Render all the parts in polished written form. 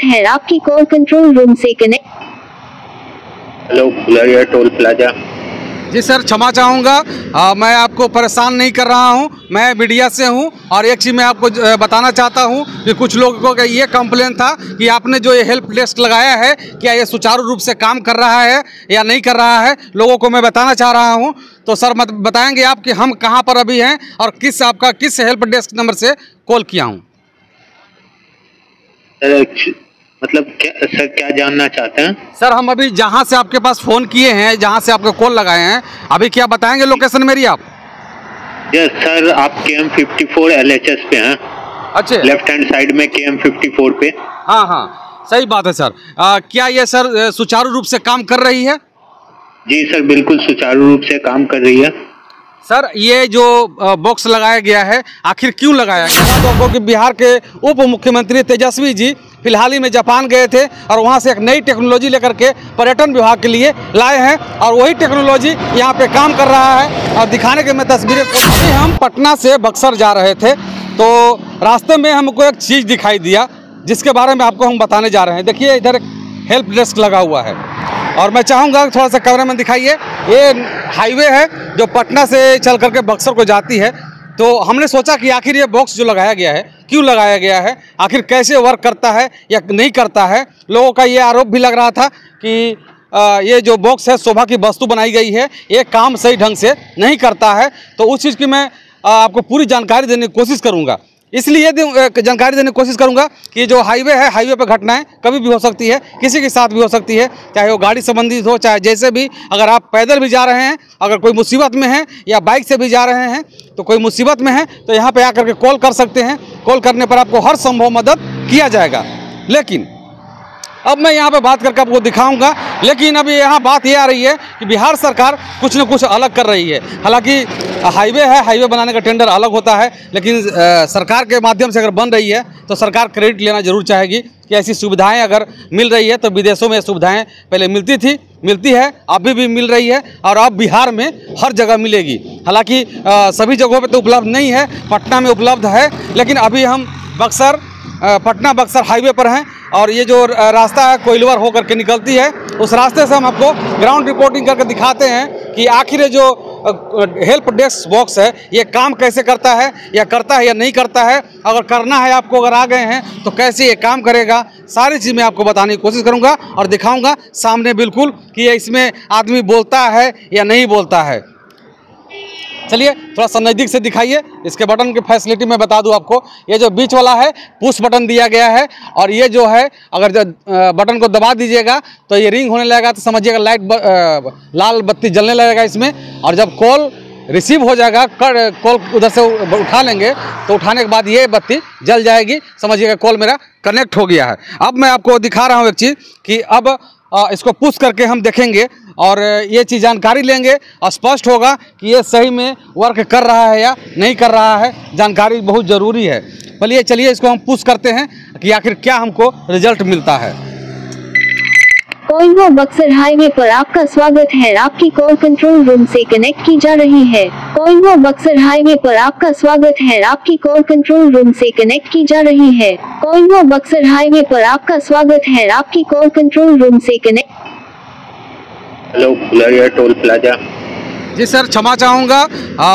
स्थित है। आपकी कॉल कंट्रोल रूम से कनेक्ट। Hello toll plaza. जी सर, क्षमा चाहूँगा, मैं आपको परेशान नहीं कर रहा हूँ, मैं मीडिया से हूँ। और एक चीज़ मैं आपको बताना चाहता हूँ कि कुछ लोगों का ये कंप्लेन था कि आपने जो ये हेल्प डेस्क लगाया है क्या ये सुचारू रूप से काम कर रहा है या नहीं कर रहा है, लोगों को मैं बताना चाह रहा हूँ। तो सर मत बताएँगे आप कि हम कहाँ पर अभी हैं और किस आपका किस हेल्प डेस्क नंबर से कॉल किया हूँ। मतलब क्या सर, क्या जानना चाहते हैं? सर हम अभी जहां से आपके पास फ़ोन किए हैं, जहां से आपको कॉल लगाए हैं, अभी क्या बताएंगे लोकेशन मेरी आप? यस सर, आप KM 54 LHS पे हैं। अच्छा, लेफ्ट हैंड साइड में KM 54 पे। हाँ हाँ सही बात है सर। क्या ये सर सुचारू रूप से काम कर रही है? जी सर, बिल्कुल सुचारू रूप से काम कर रही है। सर ये जो बॉक्स लगाया गया है आखिर क्यों लगाया गया? क्योंकि बिहार के उप मुख्यमंत्री तेजस्वी जी फिलहाल ही में जापान गए थे और वहाँ से एक नई टेक्नोलॉजी लेकर के पर्यटन विभाग के लिए लाए हैं और वही टेक्नोलॉजी यहाँ पे काम कर रहा है। और दिखाने के मैं तस्वीरें, अभी हम पटना से बक्सर जा रहे थे तो रास्ते में हमको एक चीज़ दिखाई दिया जिसके बारे में आपको हम बताने जा रहे हैं। देखिए इधर एक हेल्प डेस्क लगा हुआ है और मैं चाहूँगा थोड़ा सा कैमरा मैन दिखाइए। ये हाईवे है जो पटना से चल करके बक्सर को जाती है। तो हमने सोचा कि आखिर ये बॉक्स जो लगाया गया है क्यों लगाया गया है, आखिर कैसे वर्क करता है या नहीं करता है। लोगों का ये आरोप भी लग रहा था कि ये जो बॉक्स है शोभा की वस्तु बनाई गई है, ये काम सही ढंग से नहीं करता है। तो उस चीज़ की मैं आपको पूरी जानकारी देने की कोशिश करूँगा, इसलिए जानकारी देने की कोशिश करूँगा कि जो हाईवे है, हाईवे पर घटनाएं कभी भी हो सकती है, किसी के साथ भी हो सकती है, चाहे वो गाड़ी संबंधित हो, चाहे जैसे भी। अगर आप पैदल भी जा रहे हैं, अगर कोई मुसीबत में है, या बाइक से भी जा रहे हैं तो कोई मुसीबत में है तो यहाँ पे आकर के कॉल कर सकते हैं। कॉल करने पर आपको हर संभव मदद किया जाएगा। लेकिन अब मैं यहाँ पे बात करके आपको दिखाऊंगा। लेकिन अभी यहाँ बात ये आ रही है कि बिहार सरकार कुछ न कुछ अलग कर रही है। हालांकि हाईवे है, हाईवे बनाने का टेंडर अलग होता है, लेकिन सरकार के माध्यम से अगर बन रही है तो सरकार क्रेडिट लेना जरूर चाहेगी कि ऐसी सुविधाएं अगर मिल रही है तो विदेशों में सुविधाएं पहले मिलती थी, मिलती है, अभी भी मिल रही है और अब बिहार में हर जगह मिलेगी। हालाँकि सभी जगहों पर तो उपलब्ध नहीं है, पटना में उपलब्ध है। लेकिन अभी हम बक्सर, पटना बक्सर हाईवे पर हैं और ये जो रास्ता है कोइलवर होकर के निकलती है, उस रास्ते से हम आपको ग्राउंड रिपोर्टिंग करके दिखाते हैं कि आखिर जो हेल्प डेस्क बॉक्स है ये काम कैसे करता है, या करता है या नहीं करता है। अगर करना है आपको, अगर आ गए हैं तो कैसे ये काम करेगा, सारी चीज़ मैं आपको बताने की कोशिश करूँगा और दिखाऊँगा सामने बिल्कुल कि ये इसमें आदमी बोलता है या नहीं बोलता है। चलिए थोड़ा सा नज़दीक से दिखाइए। इसके बटन की फैसिलिटी मैं बता दूं आपको, ये जो बीच वाला है पुश बटन दिया गया है और ये जो है अगर जो बटन को दबा दीजिएगा तो ये रिंग होने लगेगा, तो समझिएगा लाइट लाल बत्ती जलने लगेगा इसमें। और जब कॉल रिसीव हो जाएगा, कॉल उधर से उठा लेंगे तो उठाने के बाद ये बत्ती जल जाएगी, समझिएगा कॉल मेरा कनेक्ट हो गया है। अब मैं आपको दिखा रहा हूँ एक चीज़ कि अब इसको पुश करके हम देखेंगे और ये चीज़ जानकारी लेंगे और स्पष्ट होगा कि ये सही में वर्क कर रहा है या नहीं कर रहा है। जानकारी बहुत ज़रूरी है। बोलिए चलिए इसको हम पुश करते हैं कि आखिर क्या हमको रिजल्ट मिलता है। कोइलवर बक्सर हाईवे पर आपका स्वागत है। आपकी कॉल कंट्रोल रूम से कनेक्ट की जा रही है। कोइलवर बक्सर हाईवे पर आपका स्वागत है। आपकी कॉल कंट्रोल रूम से कनेक्ट की जा रही है। कोइलवर बक्सर हाईवे पर आपका स्वागत है। आपकी कॉल कंट्रोल रूम से कनेक्ट। Hello toll plaza. जी सर, क्षमा चाहूँगा,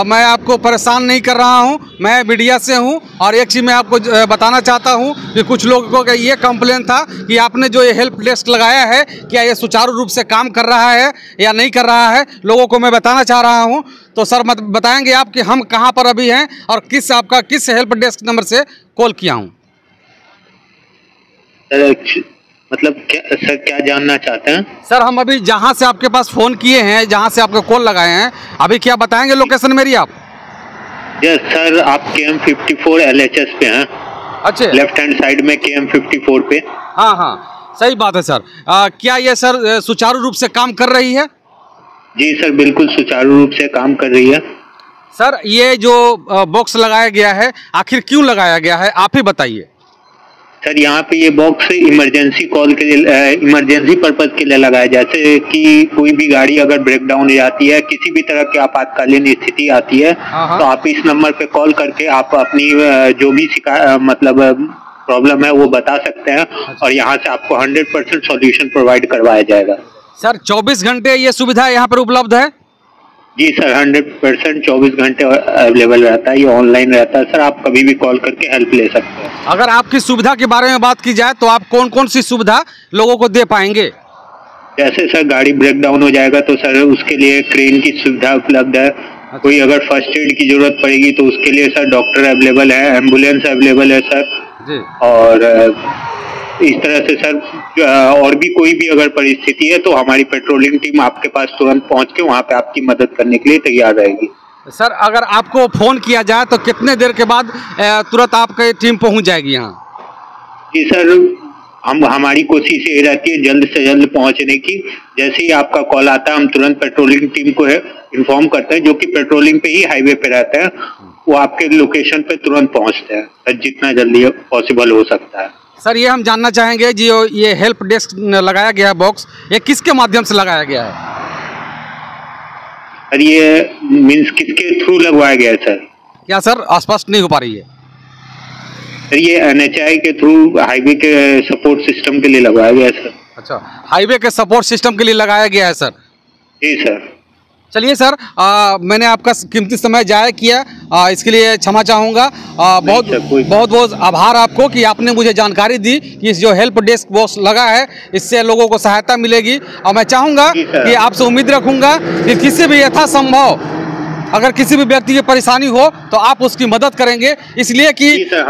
मैं आपको परेशान नहीं कर रहा हूँ, मैं मीडिया से हूँ। और एक चीज़ मैं आपको बताना चाहता हूँ कि कुछ लोगों का ये कंप्लेन था कि आपने जो ये हेल्प डेस्क लगाया है क्या ये सुचारू रूप से काम कर रहा है या नहीं कर रहा है, लोगों को मैं बताना चाह रहा हूँ। तो सर मत बताएँगे आप कि हम कहाँ पर अभी हैं और किस आपका किस हेल्प डेस्क नंबर से कॉल किया हूँ। मतलब क्या जानना चाहते हैं? सर हम अभी जहां से आपके पास फ़ोन किए हैं, जहां से आपको कॉल लगाए हैं, अभी क्या बताएंगे लोकेशन मेरी आप? यस सर, आप KM 54 LHS पे हैं। अच्छा, लेफ्ट हैंड साइड में KM 54 पे। हाँ हाँ सही बात है सर। क्या ये सर सुचारू रूप से काम कर रही है? जी सर, बिल्कुल सुचारू रूप से काम कर रही है। सर ये जो बॉक्स लगाया गया है आखिर क्यों लगाया गया है, आप ही बताइए। सर यहाँ पे ये बॉक्स इमरजेंसी कॉल के लिए, इमरजेंसी पर्पस के लिए लगाया जाए, जैसे कि कोई भी गाड़ी अगर ब्रेकडाउन हो जाती है, किसी भी तरह की आपातकालीन स्थिति आती है तो आप इस नंबर पे कॉल करके आप अपनी जो भी मतलब प्रॉब्लम है वो बता सकते हैं और यहाँ से आपको 100% सोल्यूशन प्रोवाइड करवाया जाएगा। सर 24 घंटे ये सुविधा यहाँ पर उपलब्ध है? जी सर 100% 24 घंटे अवेलेबल रहता है, ये ऑनलाइन रहता है सर, आप कभी भी कॉल करके हेल्प ले सकते हैं। अगर आपकी सुविधा के बारे में बात की जाए तो आप कौन कौन सी सुविधा लोगों को दे पाएंगे? जैसे सर गाड़ी ब्रेकडाउन हो जाएगा तो सर उसके लिए क्रेन की सुविधा उपलब्ध है, कोई अगर फर्स्ट एड की जरूरत पड़ेगी तो उसके लिए सर डॉक्टर अवेलेबल है, एम्बुलेंस अवेलेबल है सर, और इस तरह से सर और भी कोई भी अगर परिस्थिति है तो हमारी पेट्रोलिंग टीम आपके पास तुरंत पहुंच के वहां पे आपकी मदद करने के लिए तैयार रहेगी। सर अगर आपको फोन किया जाए तो कितने देर के बाद तुरंत आपकी टीम पहुंच जाएगी यहाँ? जी सर हमारी कोशिश ये रहती है जल्द से जल्द पहुंचने की, जैसे ही आपका कॉल आता है हम तुरंत पेट्रोलिंग टीम को इन्फॉर्म करते हैं जो कि पेट्रोलिंग पे ही हाईवे पे रहते हैं, वो आपके लोकेशन पे तुरंत पहुंचते हैं सर जितना जल्दी पॉसिबल हो सकता है। सर ये हम जानना चाहेंगे जी ये हेल्प डेस्क लगाया गया है बॉक्स, ये किसके माध्यम से लगाया गया है? सर ये मीन्स किसके थ्रू लगवाया गया है सर? क्या सर स्पष्ट नहीं हो पा रही है। सर ये NHAI के थ्रू हाईवे के सपोर्ट सिस्टम के लिए लगवाया गया है सर। अच्छा हाईवे के सपोर्ट सिस्टम के लिए लगाया गया है सर। जी सर चलिए सर मैंने आपका कीमती समय जाया किया, इसके लिए क्षमा चाहूँगा। बहुत बहुत आभार आपको कि आपने मुझे जानकारी दी कि इस जो हेल्प डेस्क बॉक्स लगा है इससे लोगों को सहायता मिलेगी, और मैं चाहूँगा कि आपसे उम्मीद रखूँगा कि किसी भी यथासंभव अगर किसी भी व्यक्ति की परेशानी हो तो आप उसकी मदद करेंगे, इसलिए कि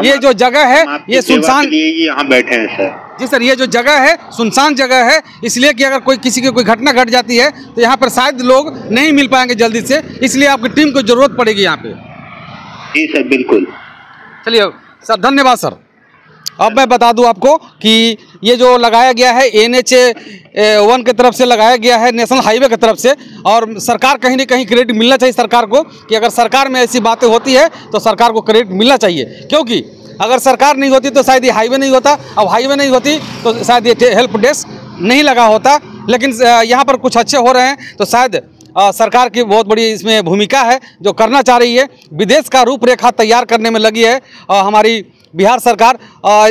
ये जो जगह है ये सुनसान यहाँ बैठे हैं सर। जी सर ये जो जगह है सुनसान जगह है, इसलिए कि अगर कोई किसी की कोई घटना घट जाती है तो यहाँ पर शायद लोग नहीं मिल पाएंगे जल्दी से, इसलिए आपकी टीम को जरूरत पड़ेगी यहाँ पे। जी सर बिल्कुल। चलिए सर धन्यवाद सर। अब मैं बता दूं आपको कि ये जो लगाया गया है NH-1 की तरफ से लगाया गया है, नेशनल हाईवे की तरफ से, और सरकार कहीं ना कहीं क्रेडिट मिलना चाहिए सरकार को कि अगर सरकार में ऐसी बातें होती है तो सरकार को क्रेडिट मिलना चाहिए, क्योंकि अगर सरकार नहीं होती तो शायद ये हाईवे नहीं होता, अब हाईवे नहीं होती तो शायद ये हेल्प डेस्क नहीं लगा होता। लेकिन यहाँ पर कुछ अच्छे हो रहे हैं तो शायद सरकार की बहुत बड़ी इसमें भूमिका है जो करना चाह रही है, विदेश का रूपरेखा तैयार करने में लगी है हमारी बिहार सरकार।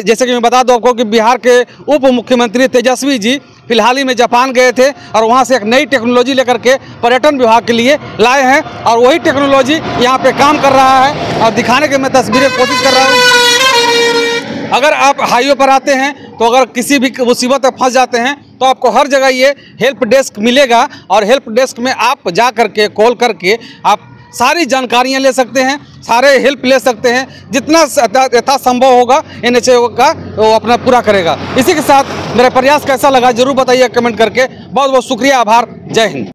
जैसे कि मैं बता दूं आपको कि बिहार के उप मुख्यमंत्री तेजस्वी जी फिलहाल ही में जापान गए थे और वहां से एक नई टेक्नोलॉजी लेकर के पर्यटन विभाग के लिए लाए हैं, और वही टेक्नोलॉजी यहां पे काम कर रहा है और दिखाने के मैं तस्वीरें कोशिश कर रहा हूं। अगर आप हाईवे पर आते हैं तो अगर किसी भी मुसीबत में फंस जाते हैं तो आपको हर जगह ये हेल्प डेस्क मिलेगा, और हेल्प डेस्क में आप जा करके कॉल करके आप सारी जानकारियाँ ले सकते हैं, सारे हेल्प ले सकते हैं, जितना यथासंभव होगा NHAI का वो अपना पूरा करेगा। इसी के साथ मेरा प्रयास कैसा लगा जरूर बताइए कमेंट करके। बहुत बहुत शुक्रिया, आभार, जय हिंद।